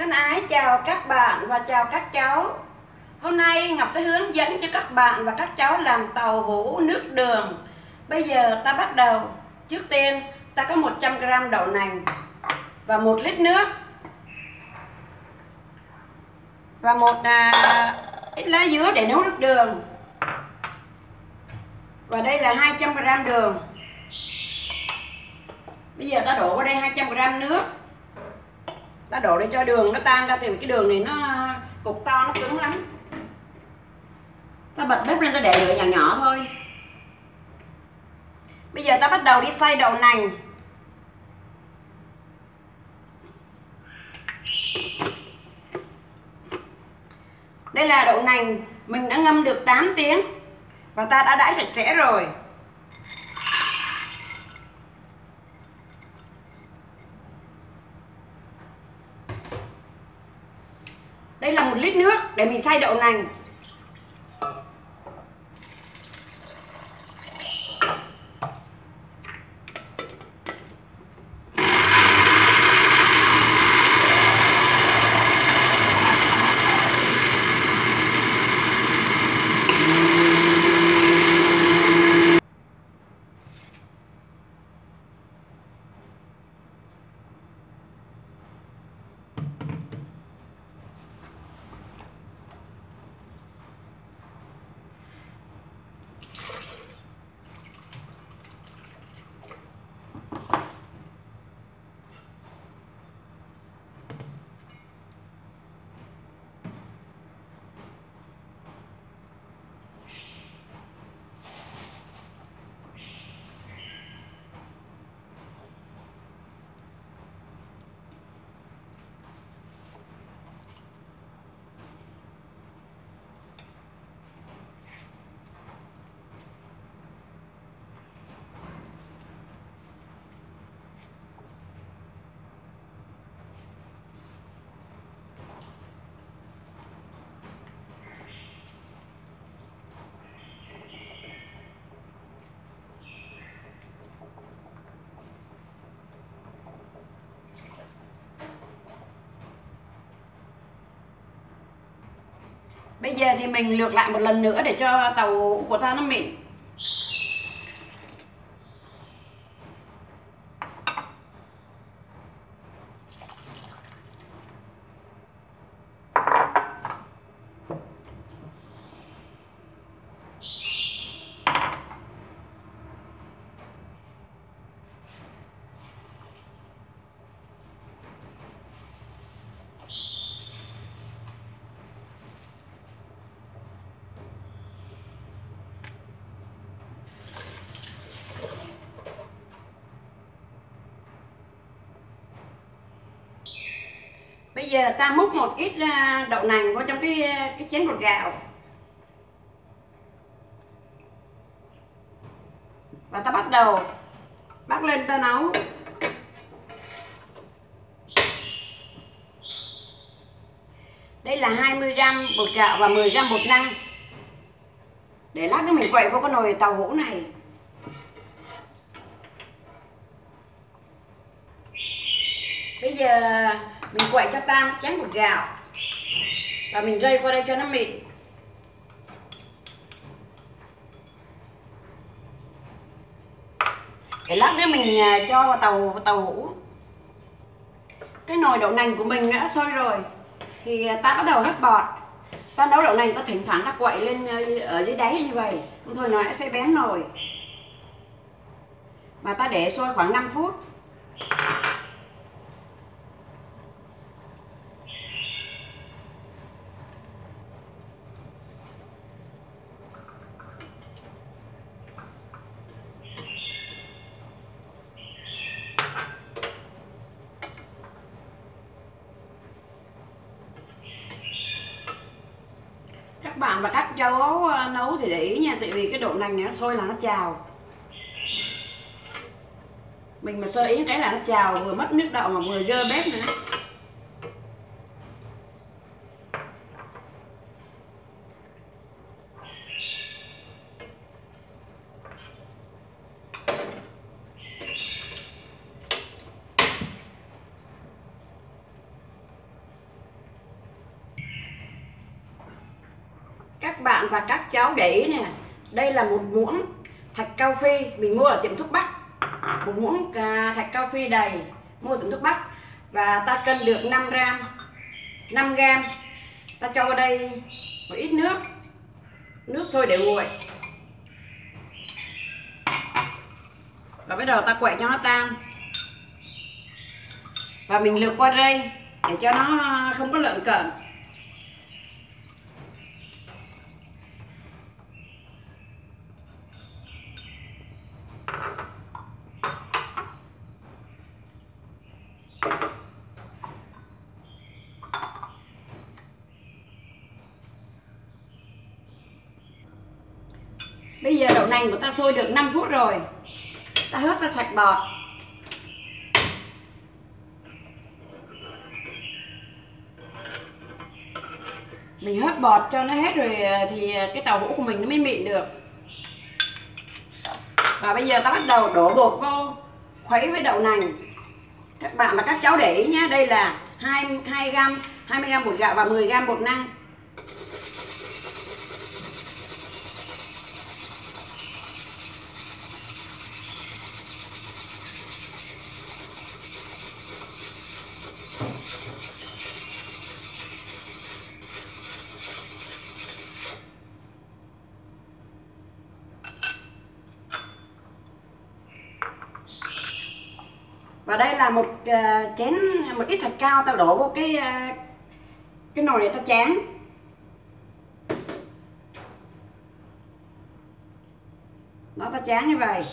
Thân ái chào các bạn và chào các cháu. Hôm nay Ngọc sẽ hướng dẫn cho các bạn và các cháu làm tàu hũ nước đường. Bây giờ ta bắt đầu. Trước tiên ta có 100g đậu nành và 1 lít nước và 1 ít lá dứa để nấu nước đường. Và đây là 200g đường. Bây giờ ta đổ vào đây 200g nước. Ta đổ để cho đường nó tan ra, thì cái đường này nó cục to, nó cứng lắm. Ta bật bếp lên, ta để lửa nhỏ nhỏ thôi. Bây giờ ta bắt đầu đi xay đậu nành. Đây là đậu nành mình đã ngâm được 8 tiếng và ta đã đãi sạch sẽ rồi. Đây là 1 lít nước để mình xay đậu nành. Bây giờ thì mình lược lại một lần nữa để cho tàu của ta nó mịn. Bây giờ ta múc một ít đậu nành vào trong cái chén bột gạo. Và ta bắt đầu bắc lên ta nấu. Đây là 20g bột gạo và 10g bột năng. Để lát nữa mình quậy vô cái nồi tàu hũ này. Bây giờ mình quậy cho tan chén bột gạo và mình rây qua đây cho nó mịn. Để lát nữa mình cho vào tàu hũ. Cái nồi đậu nành của mình đã sôi rồi thì ta bắt đầu hất bọt. Ta nấu đậu nành ta thỉnh thoảng ta quậy lên ở dưới đáy như vậy, không thôi nó sẽ bén nồi. Mà ta để sôi khoảng 5 phút. Các bạn và các cháu nấu thì để ý nha, tại vì cái đậu nành này nó sôi là nó trào. Mình mà sơ ý cái là nó trào, vừa mất nước đậu mà vừa dơ bếp nữa. bạn và các cháu để ý nè, đây là một muỗng thạch cao phi mình mua ở tiệm thuốc Bắc, một muỗng thạch cao phi đầy mua ở tiệm thuốc Bắc, và ta cân lượng 5 gram, ta cho vào đây một ít nước sôi để nguội, và bắt đầu ta quậy cho nó tan, và mình lược qua đây để cho nó không có lợn cợn. Bây giờ đậu nành của ta sôi được 5 phút rồi, ta hớt ra sạch bọt. Mình hớt bọt cho nó hết rồi thì cái tàu hũ của mình nó mới mịn được. Và bây giờ ta bắt đầu đổ bột vô, khuấy với đậu nành. Các bạn và các cháu để ý nhé, đây là 20g bột gạo và 10g bột năng. Và đây là một ít thạch cao, tao đổ vô cái nồi này, tao chén. Nó tao chén như vậy.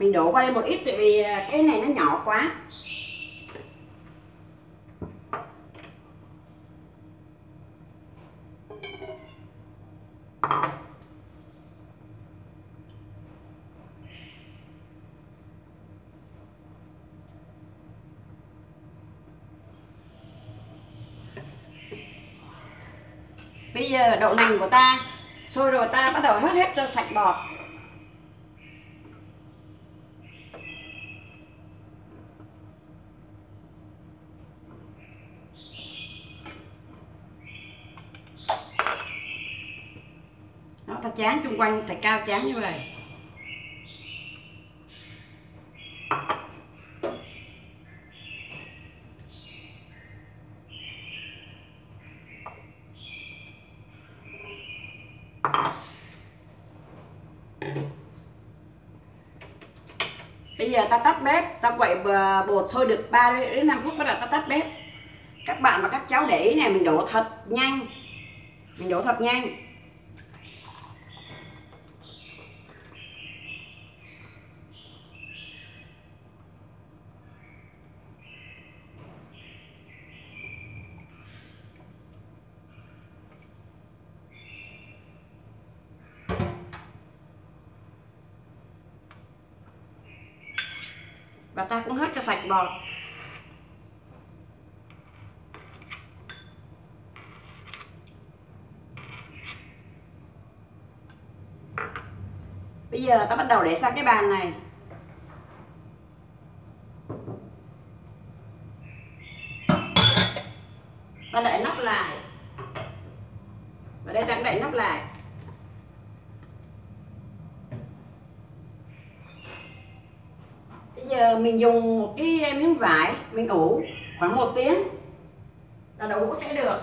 Mình đổ qua đây một ít, tại vì cái này nó nhỏ quá. Bây giờ đậu nành của ta sôi rồi, ta bắt đầu hớt hết cho sạch bọt. Đó, ta chán chung quanh thạch cao, chán như vậy. Bây giờ ta tắt bếp, ta quậy bột sôi được 3 đến 5 phút, bắt đầu ta tắt bếp. Các bạn và các cháu để ý này, mình đổ thật nhanh. Và ta cũng hớt cho sạch bọt. Bây giờ ta bắt đầu để sang cái bàn này. Ta đậy nắp lại. Và đây ta cũng đậy nắp lại. Bây giờ mình dùng một cái miếng vải, mình ủ khoảng 1 tiếng là đậu hũ sẽ được.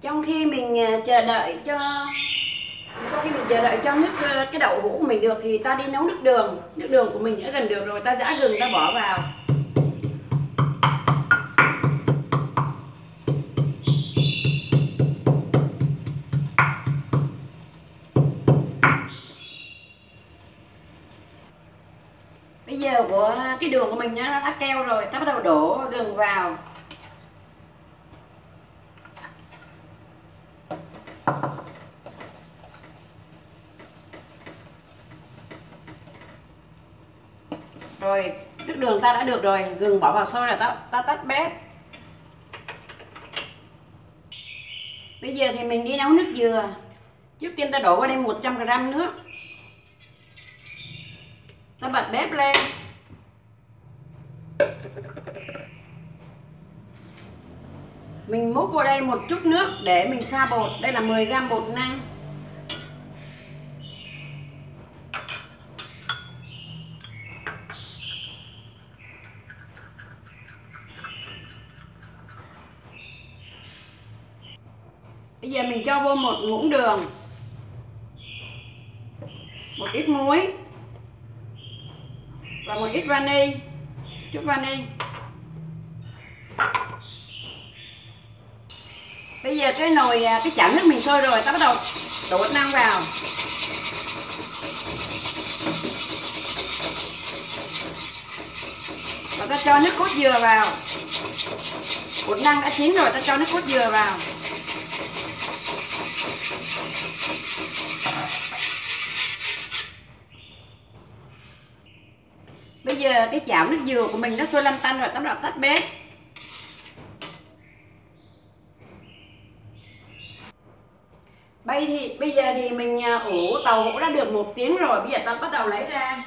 Trong khi mình chờ đợi cho nước cái đậu hũ của mình được thì ta đi nấu nước đường. Nước đường của mình đã gần được rồi, ta giã gừng ta bỏ vào. Bây giờ của cái đường của mình nó đã keo rồi, ta bắt đầu đổ đường vào. Rồi, nước đường ta đã được rồi, gừng bỏ vào sôi là ta tắt bếp. Bây giờ thì mình đi nấu nước dừa. Trước tiên ta đổ vào đây 100g nước. Ta bật bếp lên. Mình múc vào đây một chút nước để mình pha bột. Đây là 10g bột năng. Bây giờ mình cho vô 1 muỗng đường, 1 ít muối và 1 ít vani, chút vani. Bây giờ cái chảo nước mình sôi rồi, ta bắt đầu đổ bột năng vào. Và ta cho nước cốt dừa vào. Bột năng đã chín rồi, ta cho nước cốt dừa vào. Bây giờ cái chảo nước dừa của mình nó sôi lăn tăn rồi, ta bắt đầu tắt bếp. Bây giờ thì mình ủ tàu hũ đã được 1 tiếng rồi, bây giờ ta bắt đầu lấy ra.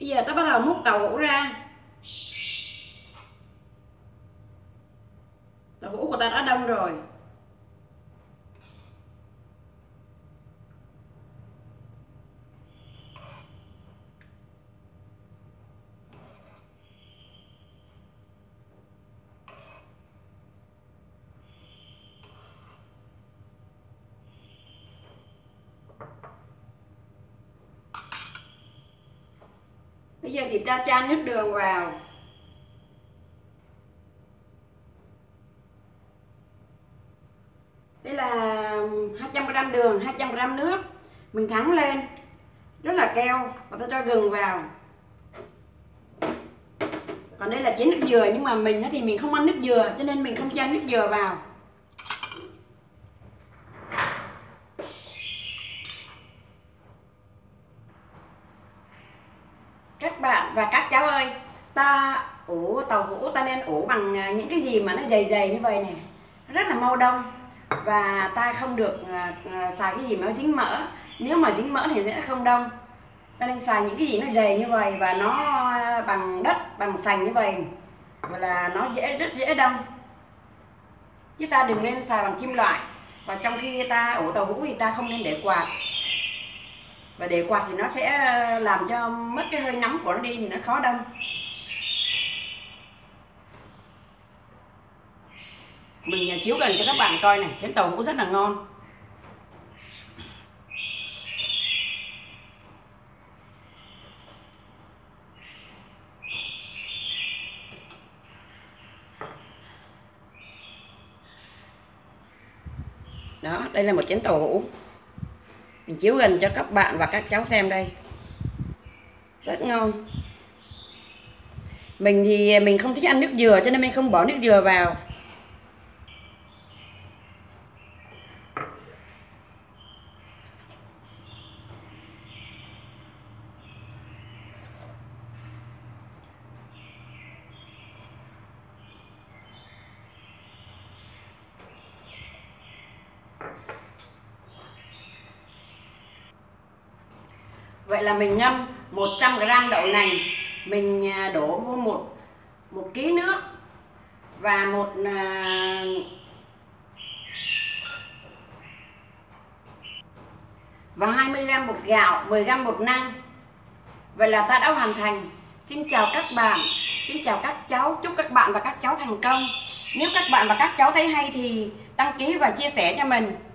Bây giờ ta bắt đầu múc tàu hũ ra. Tàu hũ của ta đã đông rồi. Bây giờ thì ta chan nước đường vào. Đây là 200g đường, 200g nước. Mình thắng lên rất là keo và ta cho gừng vào. Còn đây là chén nước dừa, nhưng mà mình thì mình không ăn nước dừa cho nên mình không chan nước dừa vào. Các bạn và các cháu ơi, ta ủ tàu hũ ta nên ủ bằng những cái gì mà nó dày dày như vậy nè, rất là mau đông, và ta không được xài cái gì mà trứng mỡ. Nếu mà trứng mỡ thì sẽ không đông. Ta nên xài những cái gì nó dày như vậy và nó bằng đất, bằng sành như vậy, và là nó rất dễ đông. Chứ ta đừng nên xài bằng kim loại. Và trong khi ta ủ tàu hũ thì ta không nên để quạt. Và để quạt thì nó sẽ làm cho mất cái hơi nóng của nó đi thì nó khó đông. Mình chiếu gần cho các bạn coi này, chén tàu hũ rất là ngon. Đó, đây là một chén tàu hũ. Mình chiếu gần cho các bạn và các cháu xem đây. Rất ngon. Mình thì mình không thích ăn nước dừa cho nên mình không bỏ nước dừa vào. Vậy là mình ngâm 100g đậu nành, mình đổ vô một kg nước và và 20g bột gạo, 10g bột năng. Vậy là ta đã hoàn thành. Xin chào các bạn, xin chào các cháu, chúc các bạn và các cháu thành công. Nếu các bạn và các cháu thấy hay thì đăng ký và chia sẻ cho mình.